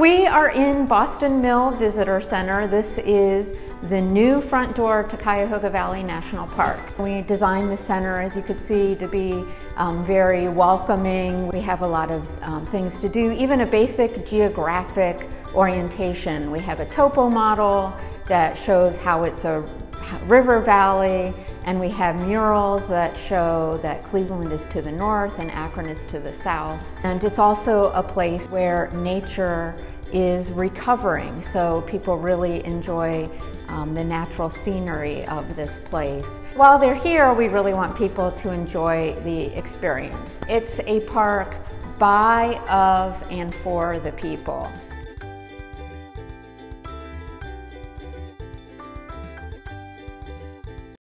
we are in Boston Mill Visitor Center. This is the new front door to Cuyahoga Valley National Park. We designed the center, as you could see, to be very welcoming. We have a lot of things to do, even a basic geographic orientation. We have a topo model that shows how it's a river valley, and we have murals that show that Cleveland is to the north and Akron is to the south. And it's also a place where nature is recovering, so people really enjoy the natural scenery of this place. While they're here, we really want people to enjoy the experience. It's a park by, of, and for the people.